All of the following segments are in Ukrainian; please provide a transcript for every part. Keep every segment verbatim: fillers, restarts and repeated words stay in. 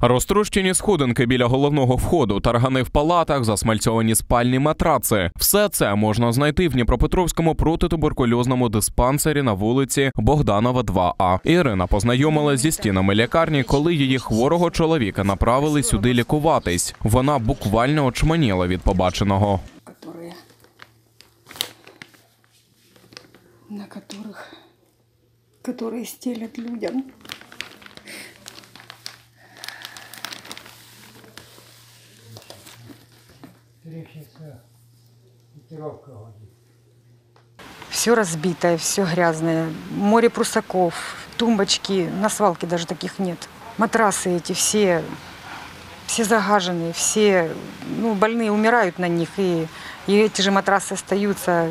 Розтрощені сходинки біля головного входу, таргани в палатах, засмальцьовані спальні матраци. Все це можна знайти в Дніпропетровському протитуберкульозному диспансері на вулиці Богданова, два А. Ірина познайомилася зі стінами лікарні, коли її хворого чоловіка направили сюди лікуватись. Вона буквально очманіла від побаченого. На которых, которые стелят людям. Все разбитое, все грязное, море прусаков, тумбочки, на свалке даже таких нет. Матрасы эти все, все загаженные, все, ну, больные умирают на них, и, и эти же матрасы остаются.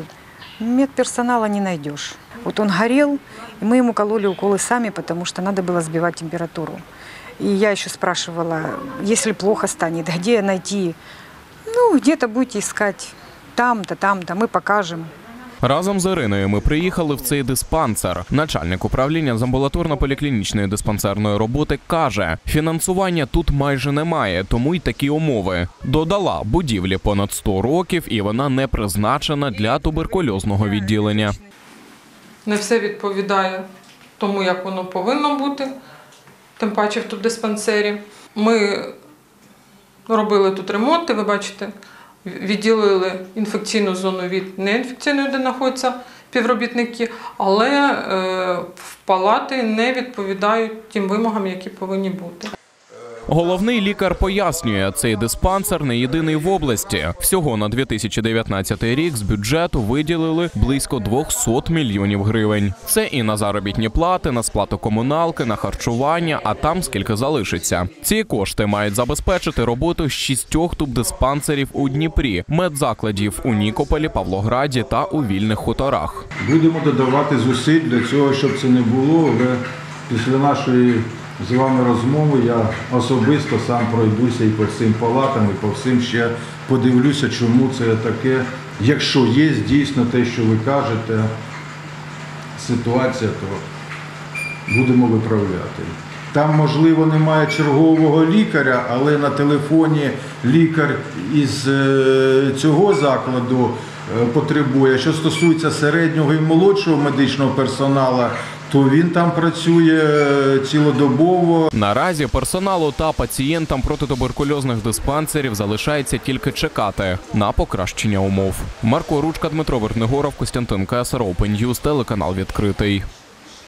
Медперсонала не найдешь. Вот он горел, и мы ему кололи уколы сами, потому что надо было сбивать температуру. И я еще спрашивала, если плохо станет, где найти? Ну, где-то будете искать. Там-то, там-то, мы покажем. Разом з Іриною ми приїхали в цей диспансер. Начальник управління з амбулаторно-поліклінічної диспансерної роботи каже, фінансування тут майже немає, тому й такі умови. Додала, будівлі понад сто років і вона не призначена для туберкульозного відділення. Не все відповідає тому, як воно повинно бути, тим паче в тут диспансері. Ми робили тут ремонти, ви бачите. Відділили інфекційну зону від неінфекційної, де знаходяться співробітники, але в палати не відповідають тим вимогам, які повинні бути. Головний лікар пояснює, цей диспансер не єдиний в області. Всього на дві тисячі дев'ятнадцятий рік з бюджету виділили близько двісті мільйонів гривень. Це і на заробітні плати, на сплату комуналки, на харчування, а там скільки залишиться. Ці кошти мають забезпечити роботу шістьох тубдиспансерів у Дніпрі, медзакладів у Нікополі, Павлограді та у Вільних Хуторах. Будемо додавати зусиль для цього, щоб це не було. Після нашої з вами розмови я особисто сам пройдуся і по всім палатам, і по всім ще подивлюся, чому це таке. Якщо є дійсно те, що ви кажете, ситуація, то будемо виправляти. Там, можливо, немає чергового лікаря, але на телефоні лікар із цього закладу потребує. Що стосується середнього і молодшого медичного персоналу, то він там працює цілодобово. Наразі персоналу та пацієнтам протитуберкульозних диспансерів залишається тільки чекати на покращення умов. Марко Ручка, Дмитро Вертнегоров, Костянтин Касаров, телеканал «Відкритий».